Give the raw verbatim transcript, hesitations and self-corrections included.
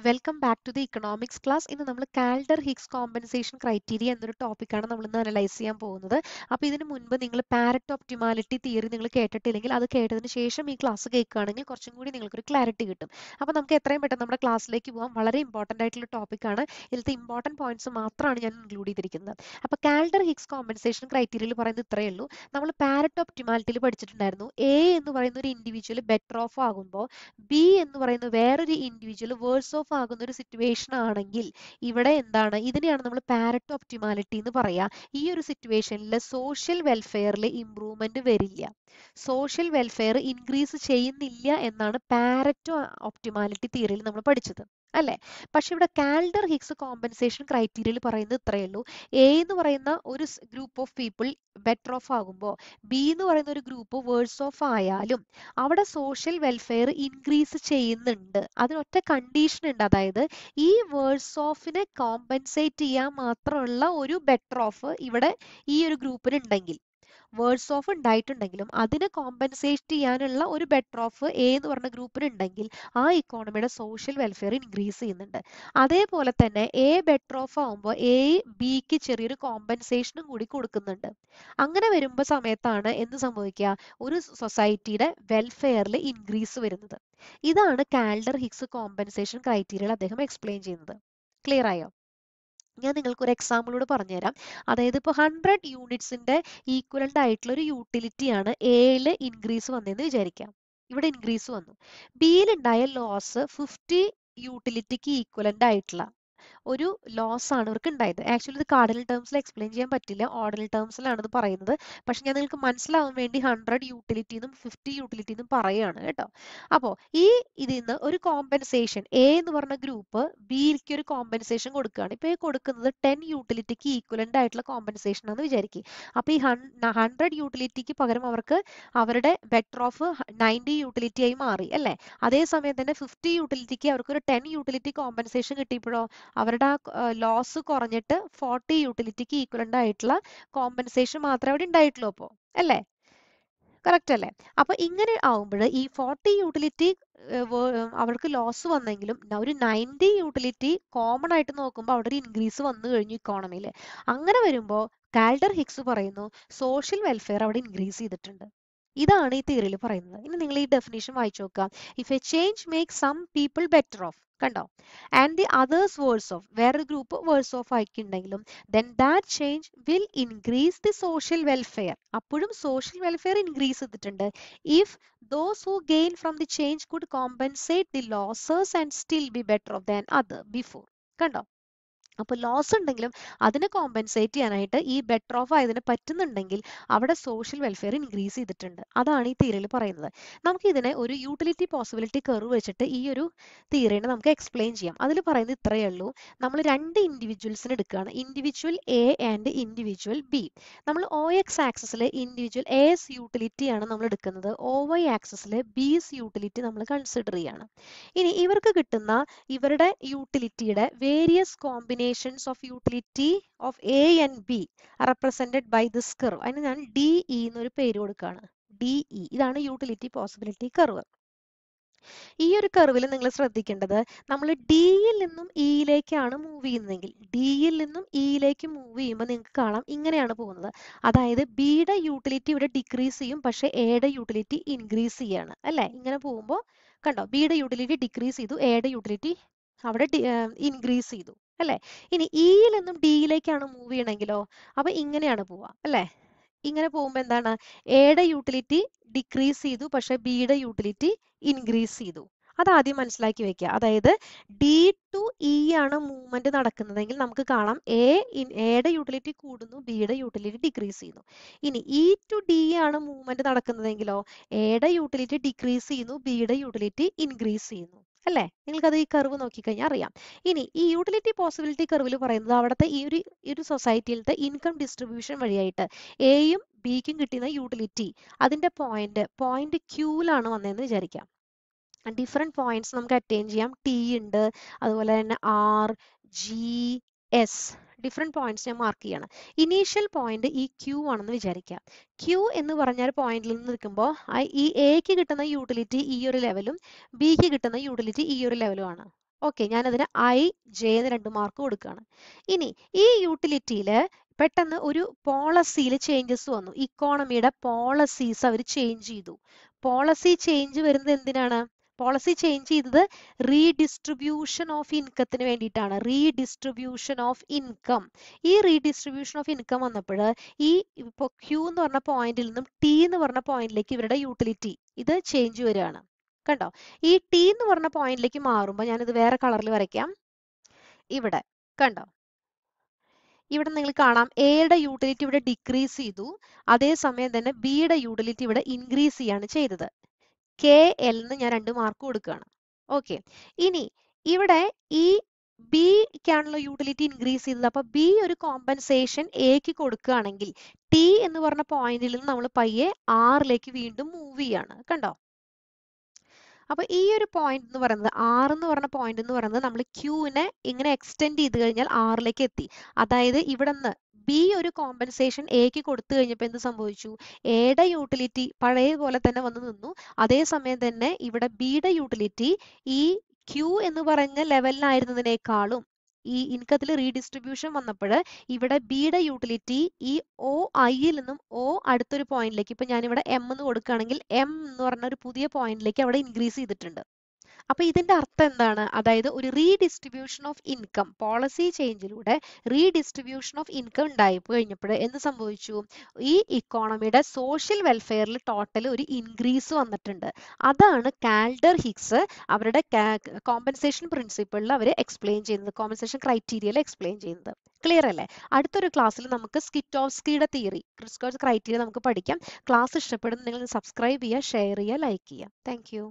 Welcome back to the economics class. In the Kaldor Hicks compensation criteria and the topic and we analyze the Pareto Optimality theory. You the class clarity. We class like very important topic and important points included. Kaldor Hicks compensation criteria Pareto Optimality. A is the individual better off. B is the individual worse off situation. This is the Pareto Optimality. This situation is social welfare improvement. Social welfare increase in the Pareto Optimality theory. But the Kaldor Hicks compensation criteria is a group of people better off, B is a group of worse off. Our social welfare increase that is a condition. This worse off is compensate better off this group. Worse off and diet and angle. Adina compensate Tianella or better off A or a group in dangle. I economy social welfare increase in the Ade Polatana A better off A B kitchen compensation goody Kurkananda. Angana Verimba Sametana in the Samoikia or society welfare increase with another. Either a Kaldor Hicks compensation criteria they explain in the clear eye. ഞാൻ നിങ്ങൾക്ക് ഒരു example കൂടി പറഞ്ഞു തരാം അതായത് ഇപ്പോ one hundred യൂണിറ്റ്സിന്റെ equivalent ആയിട്ടുള്ള ഒരു യൂട്ടിലിറ്റി ആണ് A യിൽ ഇൻക്രീസ് വന്നെന്ന് വിചാരിക്കാം ഇവിടെ ഇൻക്രീസ് വന്നു B യിൽ ഉണ്ടായ ലോസ് fifty യൂട്ടിലിറ്റിക്ക് ഈക്വലന്റ് ആയിട്ടുള്ള ഒരു ലോസ് ആണ് അവർക്ക് ഉണ്ടായത് ആക്ച്വലി ഇത് കാർഡിനൽ ടേംസിൽ എക്സ്പ്ലെയിൻ ചെയ്യാൻ പറ്റില്ല ഓർഡിനൽ ടേംസിലാണ് ഇത് പറയുന്നത് പക്ഷേ ഞാൻ നിങ്ങൾക്ക് മനസ്സിലാവാൻ വേണ്ടി one hundred യൂട്ടിലിറ്റി എന്നും fifty യൂട്ടിലിറ്റി എന്നും പറയാണ് കേട്ടോ അപ്പോൾ ഈ ഇതിന്ന് ഒരു കോമ്പൻസേഷൻ A എന്ന് പറഞ്ഞ ഗ്രൂപ്പ് B ക്ക് ഒരു കോമ്പൻസേഷൻ കൊടുക്കുകയാണ് ഇപ്പോൾ ഈ കൊടുക്കുന്നത് ten യൂട്ടിലിറ്റിക്ക് ഈക്വലന്റ് ആയിട്ടുള്ള കോമ്പൻസേഷൻ ആണ് വിചാരിക്കുക അപ്പോൾ ഈ one hundred യൂട്ടിലിറ്റിക്ക് പകരം അവർക്ക് അവരുടെ ബെറ്റർ ഓഫ് ninety യൂട്ടിലിറ്റി ആയി മാറി അല്ലേ അതേ സമയം തന്നെ fifty യൂട്ടിലിറ്റിക്ക് അവർക്ക് ഒരു ten യൂട്ടിലിറ്റി കോമ്പൻസേഷൻ കിട്ടിയപ്പോൾ Avada uh, loss corneta forty utility ki equivalent itla compensation matra in diet lopo. Ele correct ele. Upper ingredient aumbra e forty utility uh, our loss one angulum. Now ninety utility common item about increase one the economy. Angana verimbo, Kaldor Hicks parano, social welfare out increase the trend. This is the definition. If a change makes some people better off and the others worse off, where a group worse off, then that change will increase the social welfare. Social welfare increases. If those who gain from the change could compensate the losses and still be better off than others before. Upper loss and anglum, other compensate and better off either a pattern and angle, our social welfare increase the trend. Adani theory parana. Namkidana or utility possibility curve at Eru theory and Namka explain Jam. Other parana trialo, Namal and the individuals in a individual A and individual B. Namal O X axis individual A's utility and Namalakana, O Y axis B's utility Namla consider Yana. In Iverka Gitana, Iverda utility various combinations. Combinations of utility of A and B are represented by this curve. I mean, D E in a period. D E is a utility possibility curve. This curve is the D and E movie. D and E movie. That is B utility decrease, but A utility increase. B utility decrease, A utility increase. In E and D like a movie and angulo, up in an anapua. Ingana Pomandana, A the utility decrease idu, Pasha B the utility increase idu. Ada Adimans like you, either D to E and a movement in Adakanangle Namka column A in A the utility couldn't be the utility decrease idu. In E to D and a movement in Adakanangle, A the utility decrease idu, B the utility increase idu. Hello, you can see the utility possibility curve. In society, the income distribution variator A M B is utility. That is the point. Point Q is different points. We attain T, R, G, S. Different points ne mark cheyana initial point ee q aanennu vicharikka q ennu paranjal point il nirikkumbo ee a ku kittana utility ee oru levelum b ku kittana utility ee oru levelum aanu Okay, ഞാനതിന് I, J എന്ന് രണ്ട് mark കൊടുക്കുകയാണ്. ഇനി ഈ യൂട്ടിലിറ്റിയിലെ പെട്ടെന്ന് ഒരു പോളിസിയിൽ changes വന്നു. ഇക്കോണമിയുടെ പോളിസീസ് അവർ ചേഞ്ച് ചെയ്തു. പോളിസി ചേഞ്ച് വരുന്നത് എന്തിനാണ്? പോളിസി ചേഞ്ച് ചെയ്തത് റീഡിസ്ട്രിബ്യൂഷൻ ഓഫ് ഇൻകത്തിന് വേണ്ടിയിട്ടാണ്. Redistribution of income. ഈ റീഡിസ്ട്രിബ്യൂഷൻ ഓഫ് ഇൻകം വന്നപ്പോൾ ഈ ഇപ്പോൾ Q എന്ന് പറഞ്ഞ പോയിന്റിൽ നിന്നും T എന്ന് പറഞ്ഞ പോയിന്റിലേക്ക് ഇവരുടെ യൂട്ടിലിറ്റി ഇത് ചേഞ്ച് വരികയാണ്. കണ്ടോ, ഈ ടി എന്ന് പറഞ്ഞ പോയിന്റിലേക്ക് മാറുമ്പോൾ ഞാനിത് വേറെ കളറിൽ വരയ്ക്കാം. ഇവിടെ കണ്ടോ, ഇവിടെ നിങ്ങൾ കാണാം എയുടെ യൂട്ടിലിറ്റി ഇവിടെ ഡിക്രീസ് ചെയ്തു, അതേസമയം തന്നെ ബിയുടെ യൂട്ടിലിറ്റി ഇവിടെ ഇൻക്രീസ് ചെയ്യാണ് ചെയ്തത്. കെ എൽ എന്ന് ഞാൻ രണ്ട് മാർക്ക് കൊടുക്കുകയാണ്. ഓക്കെ, ഇനി ഇവിടെ ഈ ബിക്കാണല്ലോ യൂട്ടിലിറ്റി ഇൻക്രീസ് ചെയ്തത്. അപ്പൊ ബി ഒരു കോമ്പൻസേഷൻ എക്ക് കൊടുക്കുകയാണെങ്കിൽ ടി എന്ന് പറഞ്ഞ പോയിന്റിൽ നിന്ന് നമ്മൾ പയ്യെ ആറിലേക്ക് വീണ്ടും മൂവ് ചെയ്യാണ്. കണ്ടോ, അപ്പോൾ ഈ ഒരു പോയിന്റ് എന്ന് പറയുന്നത് ആർ എന്ന് പറഞ്ഞ പോയിന്റ് എന്ന് പറയുന്നത് നമ്മൾ ക്യൂവിനെ ഇങ്ങനെ എക്സ്റ്റെൻഡ് ചെയ്ത് കഴിഞ്ഞാൽ ആറിലേക്ക് എത്തി. അതായത് ഇവിടെ നിന്ന് ബി ഒരു കോമ്പൻസേഷൻ എക്ക് കൊടുത്തു കഴിഞ്ഞപ്പോൾ എന്ത് സംഭവിച്ചു? എയുടെ യൂട്ടിലിറ്റി പഴയ പോലെ തന്നെ വന്ന് നിന്നു. അതേസമയം തന്നെ ഇവിടെ ബിയുടെ യൂട്ടിലിറ്റി ഈ ക്യൂ എന്ന് പറഞ്ഞ ലെവലിനായിരുന്നതിനേക്കാളും ഈ ഇൻകത്തിൽ റീഡിസ്ട്രിബ്യൂഷൻ വന്നപ്പോൾ ഇവിടെ ബിയുടെ യൂട്ടിലിറ്റി ഈ ഒ ഐയിൽ നിന്നും ഒ അടുത്തൊരു പോയിന്റിലേക്ക്, ഇപ്പൊ ഞാനിവിടെ എം എന്ന് കൊടുക്കുകയാണെങ്കിൽ എം എന്ന് പറഞ്ഞ ഒരു പുതിയ പോയിന്റിലേക്ക് അവിടെ ഇൻക്രീസ് ചെയ്തിട്ടുണ്ട്. അപ്പൊ ഇതിന്റെ അർത്ഥം എന്താണ്? അതായത് ഒരു റീഡിസ്ട്രിബ്യൂഷൻ ഓഫ് ഇൻകം, പോളിസി ചേഞ്ചിലൂടെ റീഡിസ്ട്രിബ്യൂഷൻ ഓഫ് ഇൻകം ഉണ്ടായിപ്പോൾ കഴിഞ്ഞപ്പോൾ എന്ത് സംഭവിച്ചു? ഈ ഇക്കോണമിയുടെ സോഷ്യൽ വെൽഫെയറിൽ ടോട്ടൽ ഒരു ഇൻക്രീസ് വന്നിട്ടുണ്ട്. അതാണ് കാൽഡർ ഹിക്സ് അവരുടെ കോമ്പൻസേഷൻ പ്രിൻസിപ്പിളിൽ അവർ എക്സ്പ്ലെയിൻ ചെയ്യുന്നത്, കോമ്പൻസേഷൻ ക്രൈറ്റീരിയയിൽ എക്സ്പ്ലെയിൻ ചെയ്യുന്നത്. ക്ലിയർ അല്ലേ? അടുത്തൊരു ക്ലാസ്സിൽ നമുക്ക് സ്കിറ്റോവ്സ്കിയുടെ തിയറി, ക്രിസ്കോസ് ക്രൈറ്റീരിയ നമുക്ക് പഠിക്കാം. ക്ലാസ് ഇഷ്ടപ്പെടുന്ന നിങ്ങൾ സബ്സ്ക്രൈബ് ചെയ്യുക, ഷെയർ ചെയ്യുക, ലൈക്ക് ചെയ്യുക. Thank U.